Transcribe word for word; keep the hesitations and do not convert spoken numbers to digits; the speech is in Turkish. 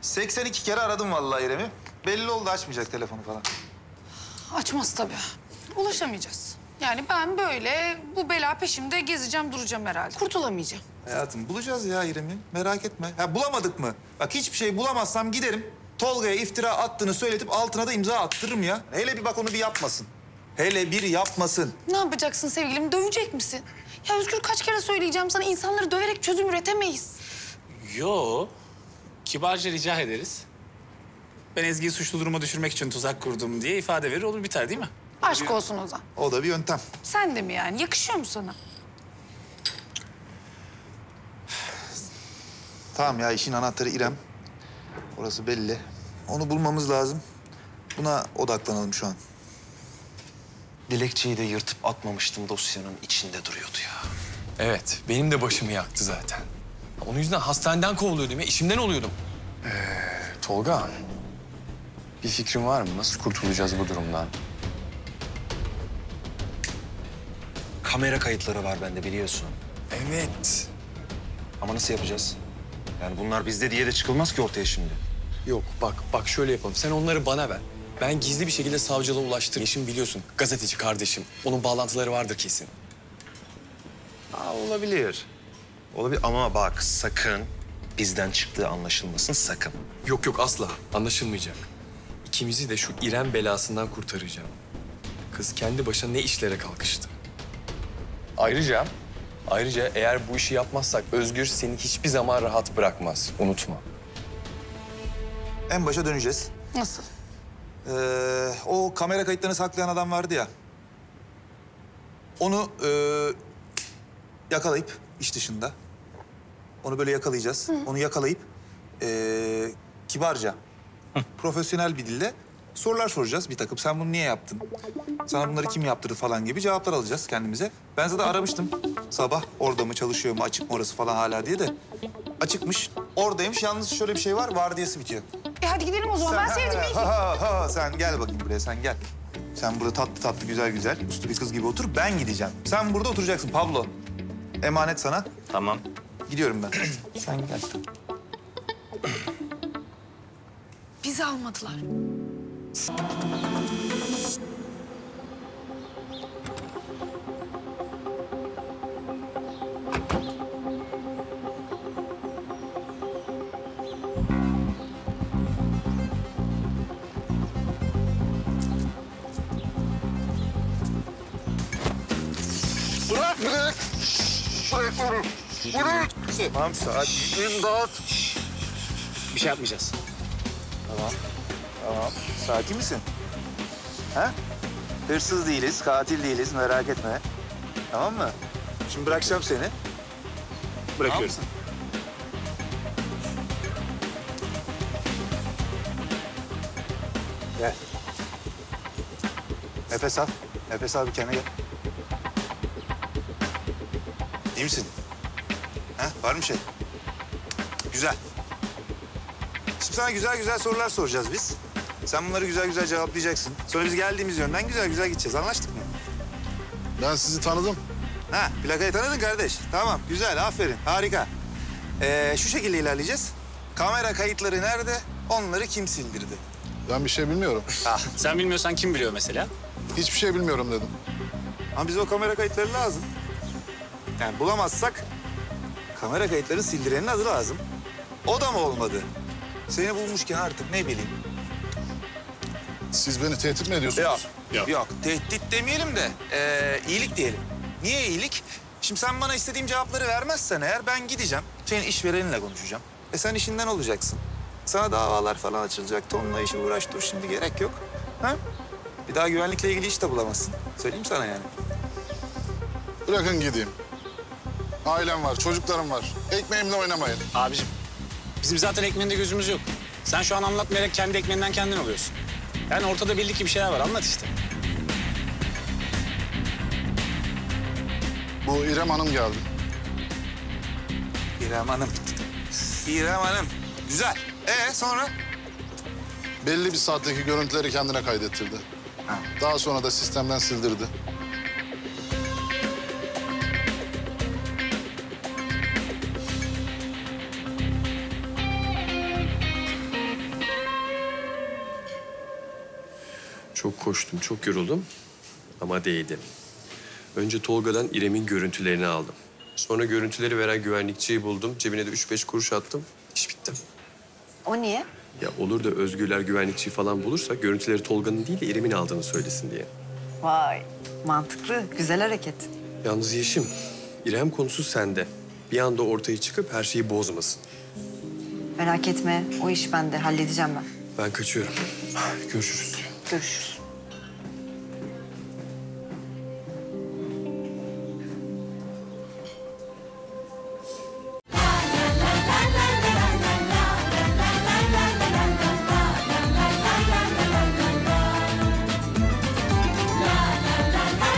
seksen iki kere aradım vallahi İrem'i. Belli oldu açmayacak telefonu falan. Açmaz tabii. Ulaşamayacağız. Yani ben böyle bu bela peşimde gezeceğim, duracağım herhalde. Kurtulamayacağım. Hayatım bulacağız ya İrem'i. Merak etme. Ya bulamadık mı? Bak hiçbir şey bulamazsam giderim. Tolga'ya iftira attığını söyletip altına da imza attırırım ya. Hele bir bak onu bir yapmasın. Hele bir yapmasın. Ne yapacaksın sevgilim? Dövecek misin? Ya Özgür kaç kere söyleyeceğim sana, insanları döverek çözüm üretemeyiz. Yo. Kibarca rica ederiz. Ben Ezgi'yi suçlu duruma düşürmek için tuzak kurdum diye ifade verir, olur biter değil mi? Aşk olsun Ozan. O da bir yöntem. Sen de mi yani? Yakışıyor mu sana? Tamam ya, işin anahtarı İrem. Orası belli. Onu bulmamız lazım. Buna odaklanalım şu an. Dilekçeyi de yırtıp atmamıştım, dosyanın içinde duruyordu ya. Evet, benim de başımı yaktı zaten. Onun yüzünden hastaneden kovuluyordum ya, işimden oluyordum. Ee, Tolga, bir fikrin var mı? Nasıl kurtulacağız bu durumdan? Kamera kayıtları var bende, biliyorsun. Evet. Ama nasıl yapacağız? Yani bunlar bizde diye de çıkılmaz ki ortaya şimdi. Yok, bak, bak şöyle yapalım. Sen onları bana ver. Ben gizli bir şekilde savcılığa ulaştır. Yeşim biliyorsun, gazeteci kardeşim. Onun bağlantıları vardır kesin. Aa, olabilir. Olabilir ama bak sakın bizden çıktığı anlaşılmasın, sakın. Yok yok, asla anlaşılmayacak. İkimizi de şu İrem belasından kurtaracağım. Kız kendi başına ne işlere kalkıştı. Ayrıca, ayrıca eğer bu işi yapmazsak Özgür seni hiçbir zaman rahat bırakmaz. Unutma. En başa döneceğiz. Nasıl? Ee, o kamera kayıtlarını saklayan adam vardı ya. Onu e, yakalayıp iş dışında. Onu böyle yakalayacağız. Hı. Onu yakalayıp e, kibarca, Hı. profesyonel bir dille sorular soracağız bir takım. Sen bunu niye yaptın? Sana bunları kim yaptırdı falan gibi cevaplar alacağız kendimize. Ben zaten aramıştım sabah. Orada mı, çalışıyor mu, açık mı orası falan hala diye de. Açıkmış, oradaymış. Yalnız şöyle bir şey var, vardiyası bitiyor. E hadi gidelim o zaman. Sen, ben sevdim iyi ki. Ha, ha, ha. Sen gel bakayım buraya, sen gel. Sen burada tatlı tatlı, güzel güzel, uslu bir kız gibi otur. Ben gideceğim. Sen burada oturacaksın Pablo. Emanet sana. Tamam. Gidiyorum ben. Sen gel. Bizi almadılar. Bırak, bırak. Vurun! Vurun! Tamam, saat. İmdat! Bir şey yapmayacağız. Tamam. Tamam. Sakin misin? Ha? Hırsız değiliz, katil değiliz. Merak etme. Tamam mı? Şimdi bırakacağım seni. Bırakıyoruz. Tamam. Gel. Nefes al. Nefes al, bir kendine gel. İyi misin? Ha, var mı şey? Güzel. Şimdi sana güzel güzel sorular soracağız biz. Sen bunları güzel güzel cevaplayacaksın. Sonra biz geldiğimiz yönden güzel güzel gideceğiz. Anlaştık mı? Ben sizi tanıdım. Ha, plakayı tanıdın kardeş. Tamam, güzel, aferin, harika. Ee, şu şekilde ilerleyeceğiz. Kamera kayıtları nerede? Onları kim sildirdi? Ben bir şey bilmiyorum. Ah, sen bilmiyorsan kim biliyor mesela? Hiçbir şey bilmiyorum dedim. Ama bize o kamera kayıtları lazım. Yani bulamazsak kamera kayıtları sildirenin adı lazım. O da mı olmadı? Seni bulmuşken artık ne bileyim. Siz beni tehdit mi ediyorsunuz? Yok, yok, yok. Tehdit demeyelim de ee, iyilik diyelim. Niye iyilik? Şimdi sen bana istediğim cevapları vermezsen eğer ben gideceğim. Senin işvereninle konuşacağım. E sen işinden olacaksın. Sana davalar falan açılacaktı. Onunla işe uğraş dur, şimdi gerek yok. Ha? Bir daha güvenlikle ilgili iş de bulamazsın. Söyleyeyim sana yani. Bırakın gideyim. Ailem var, çocuklarım var. Ekmeğimle oynamayın. Abiciğim, bizim zaten ekmeğinde gözümüz yok. Sen şu an anlatmayarak kendi ekmeğinden kendin oluyorsun. Yani ortada belli ki bir şeyler var, anlat işte. Bu İrem Hanım geldi. İrem Hanım. İrem Hanım. Güzel. Ee sonra? Belli bir saatteki görüntüleri kendine kaydettirdi. Daha sonra da sistemden sildirdi. Çok koştum, çok yoruldum ama değdi. Önce Tolga'dan İrem'in görüntülerini aldım. Sonra görüntüleri veren güvenlikçiyi buldum. Cebine de üç beş kuruş attım. İş bitti. O niye? Ya olur da Özgürler güvenlikçiyi falan bulursa görüntüleri Tolga'nın değil de İrem'in aldığını söylesin diye. Vay, mantıklı, güzel hareket. Yalnız Yeşim, İrem konusu sende. Bir anda ortaya çıkıp her şeyi bozmasın. Merak etme, o iş bende, halledeceğim ben. Ben kaçıyorum. Görüşürüz. Görüşürüz.